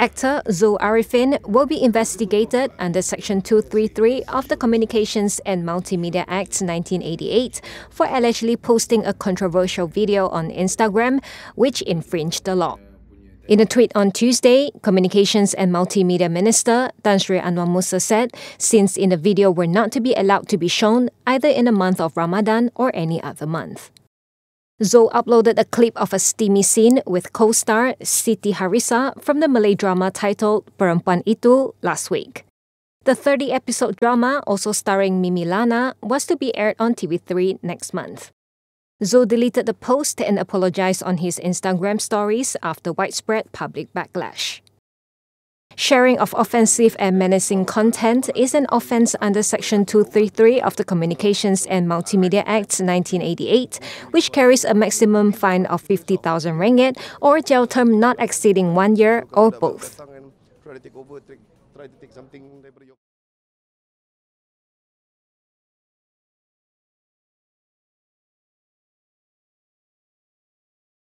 Actor Zul Ariffin will be investigated under Section 233 of the Communications and Multimedia Act 1988 for allegedly posting a controversial video on Instagram which infringed the law. In a tweet on Tuesday, Communications and Multimedia Minister Tan Sri Annuar Musa said, since in the video were not to be allowed to be shown either in the month of Ramadan or any other month. Zul uploaded a clip of a steamy scene with co-star Siti Harissa from the Malay drama titled Perempuan Itu last week. The 30-episode drama, also starring Mimi Lana, was to be aired on TV3 next month. Zul deleted the post and apologised on his Instagram stories after widespread public backlash. Sharing of offensive and menacing content is an offence under Section 233 of the Communications and Multimedia Act 1988, which carries a maximum fine of 50,000 ringgit or a jail term not exceeding 1 year or both.